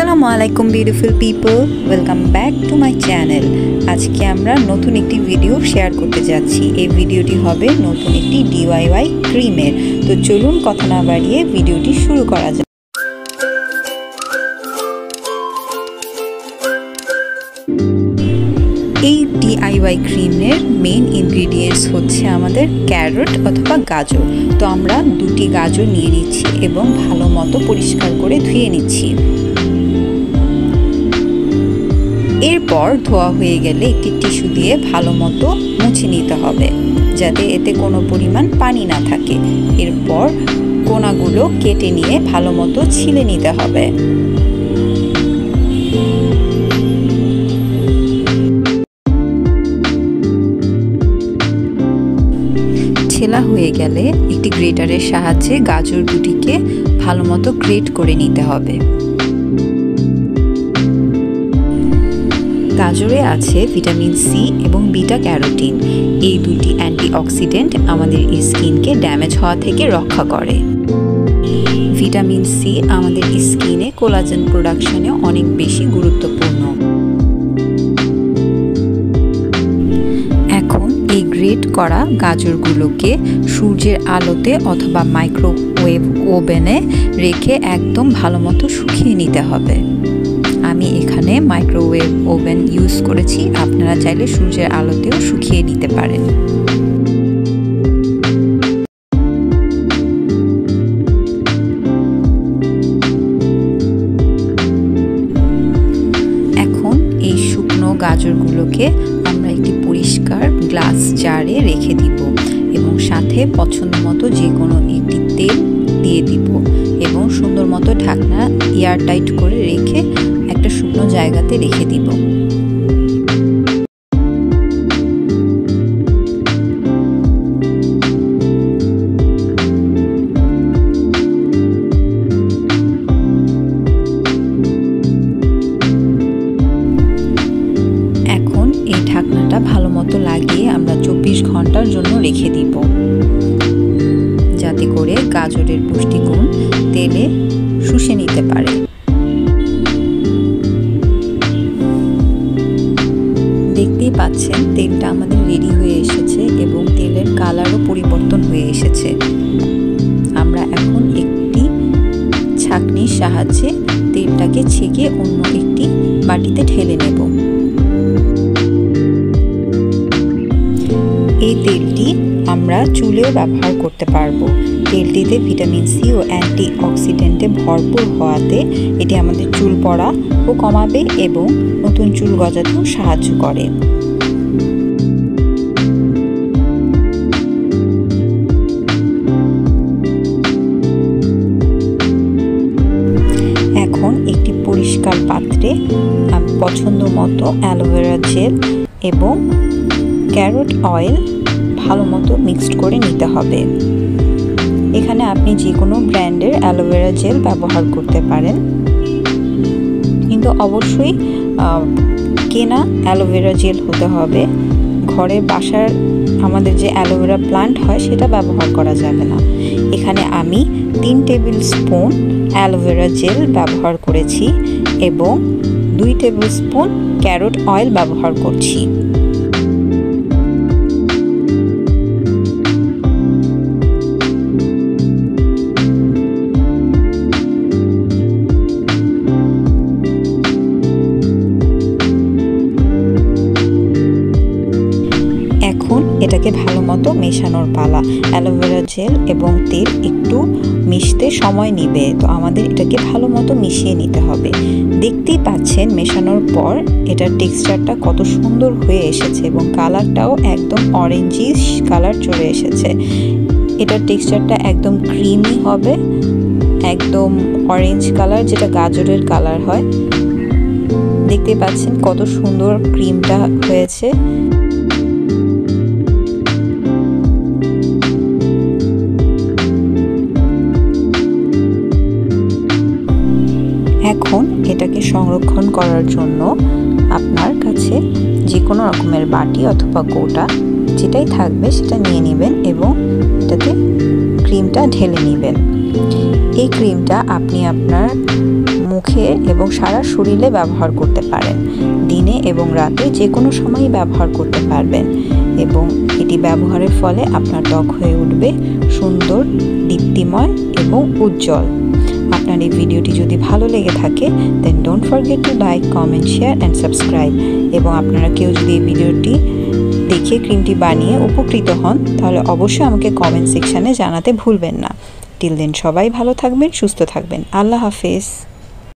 Assalamualaikum beautiful people, welcome back to my channel. আজকে আমরা নতুন একটি ভিডিও শেয়ার করতে যাচ্ছি। এই ভিডিওটি হবে নতুন একটি DIY ক্রিমের। তো চলুন কথা না বাড়িয়ে ভিডিওটি শুরু করা যাক। এই DIY ক্রিমের মেইন ইনগ্রেডিয়েন্টস হচ্ছে আমাদের ক্যারট অথবা গাজর। তো আমরা দুটি গাজর নিয়ে নিচ্ছি এবং ভালো মতো পরিষ্কার করে ধুয়ে নিচ্ছি। এরপর ধোয়া হয়ে গেলে একটি টিস্যু দিয়ে ভালো মতো মুছে নিতে হবে যাতে এতে কোনো পরিমাণ পানি না থাকে। এরপর কোনাগুলো কেটে নিয়ে ভালো মতো ছিলে নিতে হবে। ছেলা হয়ে গেলে একটি গ্রেটারের সাহায্যে গাজর দুটিকে ভালো মতো গ্রেট করে নিতে হবে। গাজরে আছে ভিটামিন সি এবং বিটা ক্যারোটিন। এই দুটি অ্যান্টিঅক্সিডেন্ট আমাদের স্কিনকে ড্যামেজ হওয়া থেকে রক্ষা করে। ভিটামিন সি আমাদের স্কিনে কোলাজেন প্রোডাকশনে অনেক বেশি গুরুত্বপূর্ণ। এখন এই গ্রেট করা গাজরগুলোকে সূর্যের আলোতে অথবা মাইক্রোওয়েভ ওভেনে রেখে একদম ভালো মতো শুকিয়ে নিতে হবে। আমি এখানে মাইক্রোওয়েভ ওভেন ইউজ করেছি, আপনারা চাইলে সূর্যের আলোতেও শুকিয়ে নিতে পারেন। এখন এই শুকনো গাজরগুলোকে আমরা একটি পরিষ্কার গ্লাস জারে রেখে দিব এবং সাথে পছন্দ মতো যে কোনো একটি তেল দিয়ে দিব এবং সুন্দর মতো ঢাকনা এয়ার টাইট করে রেখে একটা শুকনো জায়গাতে রেখে দিব। এখন এই ঢাকনাটা ভালো মতো লাগিয়ে আমরা 24 ঘন্টার জন্য রেখে দিব যাতে করে গাজরের পুষ্টিগুণ তেলে শুষে নিতে পারে। দেখতেই পাচ্ছেন তেলটা আমাদের রেডি হয়ে এসেছে এবং তেলের কালারও পরিবর্তন হয়ে এসেছে। আমরা এখন একটি ছাঁকনির সাহায্যে তেলটাকে ছেঁকে অন্য একটি বাটিতে ঢেলে নেব। এই তেলটি আমরা চুলেও ব্যবহার করতে পারবো। তেলটিতে ভিটামিন সি ও অ্যান্টিঅক্সিডেন্টে ভরপুর হওয়াতে এটি আমাদের চুল পড়া ও কমাবে এবং নতুন চুল গজাতেও সাহায্য করে। এখন একটি পরিষ্কার পাত্রে পছন্দ মতো অ্যালোভেরা জেল এবং ক্যারট অয়েল ভালো মতো মিক্সড করে নিতে হবে। এখানে আপনি যে কোনো ব্র্যান্ডের অ্যালোভেরা জেল ব্যবহার করতে পারেন, কিন্তু অবশ্যই কেনা অ্যালোভেরা জেল হতে হবে। ঘরে বাসার আমাদের যে অ্যালোভেরা প্লান্ট হয় সেটা ব্যবহার করা যাবে না। এখানে আমি 3 টেবিল স্পুন অ্যালোভেরা জেল ব্যবহার করেছি এবং 2 টেবিল স্পুন ক্যারট অয়েল ব্যবহার করছি। এটাকে ভালো মতো মেশানোর পালা। অ্যালোভেরা জেল এবং তেল একটু মিশতে সময় নেবে, তো আমাদের এটাকে ভালো মতো মিশিয়ে নিতে হবে। দেখতেই পাচ্ছেন মেশানোর পর এটার টেক্সচারটা কত সুন্দর হয়ে এসেছে এবং কালারটাও একদম অরেঞ্জিশ কালার চলে এসেছে। এটার টেক্সচারটা একদম ক্রিমি হবে, একদম অরেঞ্জ কালার, যেটা গাজরের কালার হয়। দেখতে পাচ্ছেন কত সুন্দর ক্রিমটা হয়েছে। এখন এটাকে সংরক্ষণ করার জন্য আপনার কাছে যে কোনো রকমের বাটি অথবা কৌটা যেটাই থাকবে সেটা নিয়ে নেবেন এবং এটাতে ক্রিমটা ঢেলে নেবেন। এই ক্রিমটা আপনি আপনার মুখে এবং সারা শরীরে ব্যবহার করতে পারেন। দিনে এবং রাতে যে কোনো সময়ই ব্যবহার করতে পারবেন এবং এটি ব্যবহারের ফলে আপনার ত্বক হয়ে উঠবে সুন্দর, দীপ্তিময় এবং উজ্জ্বল। আপনার এই ভিডিওটি যদি ভালো লেগে থাকে then don't forget to like, comment, share and subscribe. এবং আপনারা কেউ যদি এই ভিডিওটি দেখে ক্রিমটি বানিয়ে উপকৃত হন তাহলে অবশ্যই আমাকে কমেন্ট সেকশানে জানাতে ভুলবেন না। টিল দেন সবাই ভালো থাকবেন, সুস্থ থাকবেন। আল্লাহ হাফেজ।